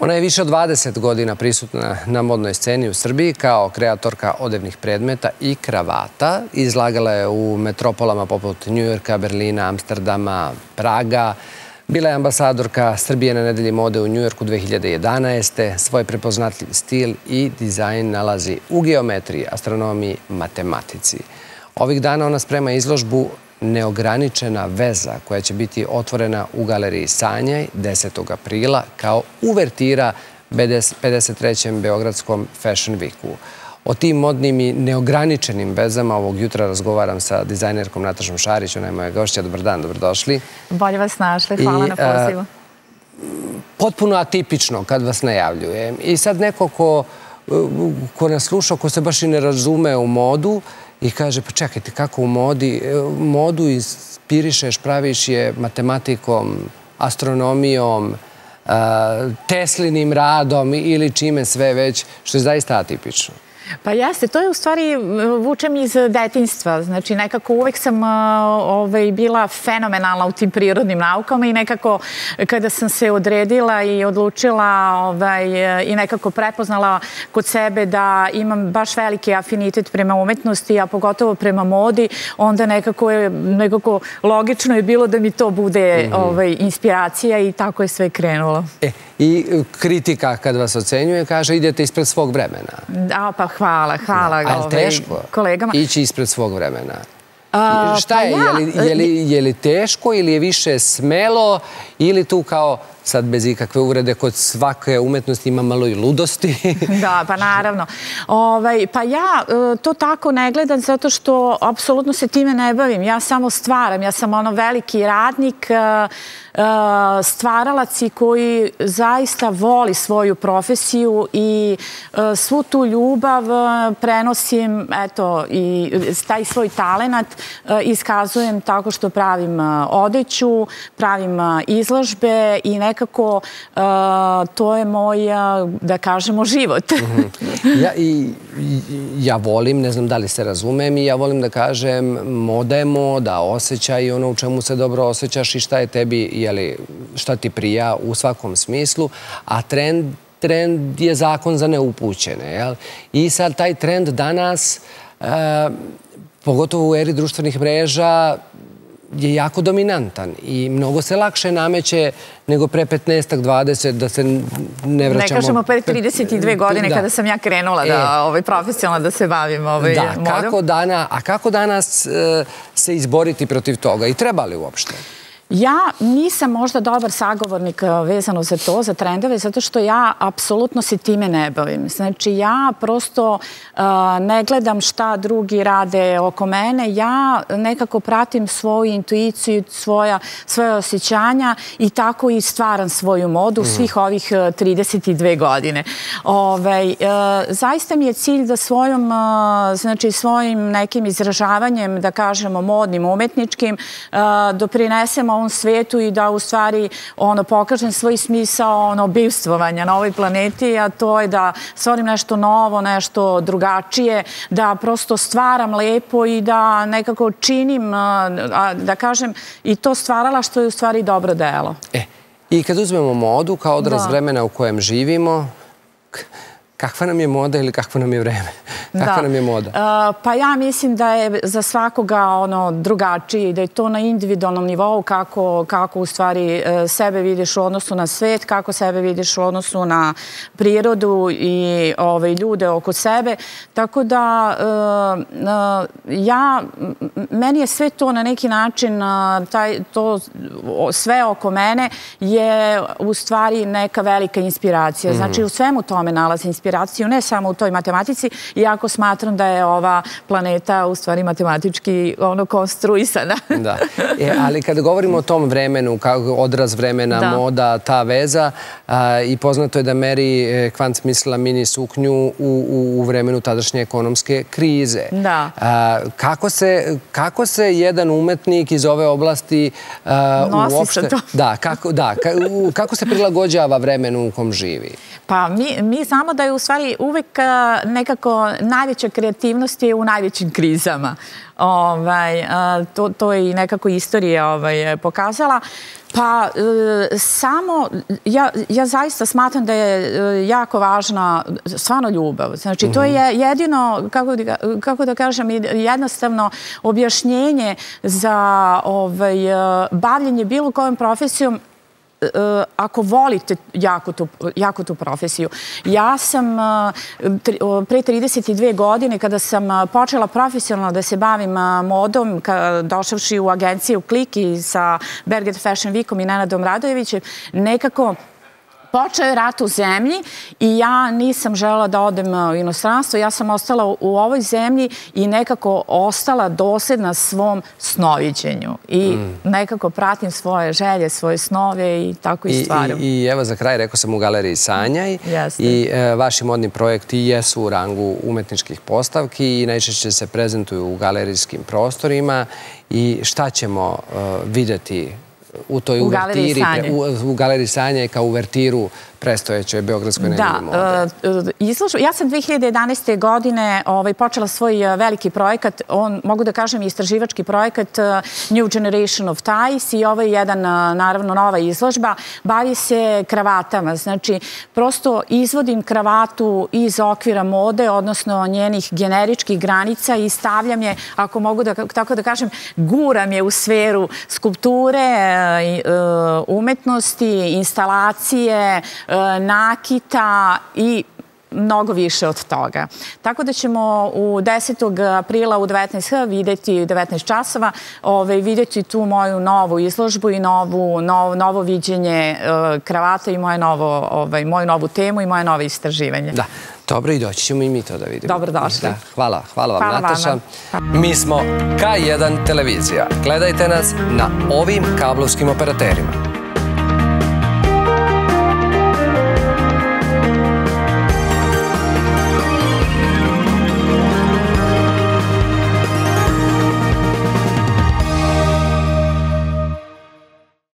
Ona je više od 20 godina prisutna na modnoj sceni u Srbiji kao kreatorka odevnih predmeta i kravata. Izlagala je u metropolama poput Njujorka, Berlina, Amsterdama, Praga. Bila je ambasadorka Srbije na nedelji mode u Njujorku 2011. Svoj prepoznatljiv stil i dizajn nalazi u geometriji, astronomiji, matematici. Ovih dana ona sprema izložbu Neograničena veza, koja će biti otvorena u galeriji Sanjaj 10. aprila kao uvertira 53. Beogradskom Fashion Weeku. O tim modnim i neograničenim vezama ovog jutra razgovaram sa dizajnerkom Natašom Šarić, ona je moja gošća. Dobar dan, dobrodošli. Bolje vas našli, hvala na pozivu. Potpuno atipično kad vas najavljujem. I sad neko ko nas sluša, ko se baš i ne razume u modu, i kaže, pa čekajte, kako u modu inspirišeš, praviš je matematikom, astronomijom, Teslinim radom ili čime sve već, što je zaista atipično. Pa jeste, to je u stvari, vučem iz detinjstva, znači nekako uvek sam bila fenomenalna u tim prirodnim naukama i nekako kada sam se odredila i odlučila i nekako prepoznala kod sebe da imam baš veliki afinitet prema umetnosti, a pogotovo prema modi, onda nekako logično je bilo da mi to bude inspiracija i tako je sve krenulo. I kritika kad vas ocenjuje kaže idete ispred svog vremena. Pa hvala kolegama. Ali teško ići ispred svog vremena? Šta je? Je li teško ili je više smelo ili tu kao sad bez ikakve uvrede kod svake umetnosti ima malo i ludosti? Da, pa naravno. Pa ja to tako ne gledam zato što apsolutno se time ne bavim. Ja samo stvaram. Ja sam veliki radnik, stvaralac i koji zaista voli svoju profesiju i svu tu ljubav prenosim, eto, i taj svoj talenat iskazujem tako što pravim odeću, pravim izložbe i nekako to je moj, da kažemo, život. Ja volim, ne znam da li se razumem, i ja volim da kažem moda je moda, osjećaj i ono u čemu se dobro osjećaš i šta je tebi, šta ti prija u svakom smislu, a trend je zakon za neupućene. I sad taj trend danas, pogotovo u eri društvenih mreža, je jako dominantan i mnogo se lakše nameće nego pre 15-20, da se ne vraćamo... Ne kažemo pre 32 godine kada sam ja krenula profesionalno da se bavim modom. A kako danas se izboriti protiv toga i treba li uopšte? Ja nisam možda dobar sagovornik vezano za to, za trendove, zato što ja apsolutno se time ne bavim. Znači, ja prosto ne gledam šta drugi rade oko mene, ja nekako pratim svoju intuiciju, svoje osjećanja i tako i stvaram svoju modu svih ovih 32 godine. Zaista mi je cilj da svojim nekim izražavanjem, da kažemo modnim, umetničkim, doprinesemo ovom svijetu i da u stvari pokažem svoj smisao bivstvovanja na ovoj planeti, a to je da stvarim nešto novo, nešto drugačije, da prosto stvaram lepo i da nekako činim, da kažem, i to stvarala što je u stvari dobro delo. I kad uzmemo modu kao odraz vremena u kojem živimo, kakva nam je moda ili kakva nam je vreme? Kakva nam je moda? Pa ja mislim da je za svakoga drugačije i da je to na individualnom nivou kako u stvari sebe vidiš u odnosu na svet, kako sebe vidiš u odnosu na prirodu i ljude oko sebe. Tako da meni je sve to na neki način, sve oko mene je u stvari neka velika inspiracija. Znači u svemu tome nalazi inspiraciju. Ne samo u toj matematici, iako smatram da je ova planeta u stvari matematički konstruisana. Da, ali kada govorimo o tom vremenu, odraz vremena, moda, ta veza, i poznato je da Mary Quans mislila mini suknju u vremenu tadašnje ekonomske krize. Kako se jedan umetnik iz ove oblasti uopšte... Nosi se to. Da, kako se prilagođava vremenu u kom živi? Pa mi znamo da je u stvari uvek nekako najveća kreativnost je u najvećim krizama. To je i nekako istorija pokazala. Pa samo, ja zaista smatram da je jako važna stvarno ljubav. Znači, to je jedino, kako da kažem, jednostavno objašnjenje za bavljenje bilo kojom profesijom ako volite jako tu profesiju. Ja sam pre 32 godine kada sam počela profesionalno da se bavim modom, došavši u agenciju Click i sa Beograd Fashion Weekom i Nenadom Radojevićem, nekako počeo je rat u zemlji i ja nisam želela da odem u inostranstvo. Ja sam ostala u ovoj zemlji i nekako ostala dosledna svom snoviđenju. I nekako pratim svoje želje, svoje snove i tako i stvaram. I evo za kraj, rekao sam u galeriji Sanjaj i vaši modni projekti jesu u rangu umetničkih postavki i najčešće se prezentuju u galerijskim prostorima. I šta ćemo vidjeti u galeriji Sanje kao uvertiru prestojećoj Beogradskoj nedelji mode? Ja sam 2011. godine počela svoj veliki projekat, mogu da kažem istraživački projekat New Generation of Ties i ovo je jedan, naravno, nova izložba. Bavi se kravatama, znači prosto izvodim kravatu iz okvira mode, odnosno njenih generičkih granica i stavljam je, ako mogu tako da kažem, guram je u sferu skulpture, umetnosti, instalacije, nakita i mnogo više od toga. Tako da ćemo u 10. aprila u 19. vidjeti 19 časova, vidjeti tu moju novu izložbu i novo viđenje kravata i moju novu temu i moje novo istraživanje. Da, dobro, i doći ćemo i mi to da vidimo. Dobro došli. Hvala vam, Nataša. Mi smo K1 Televizija. Gledajte nas na ovim kablovskim operaterima.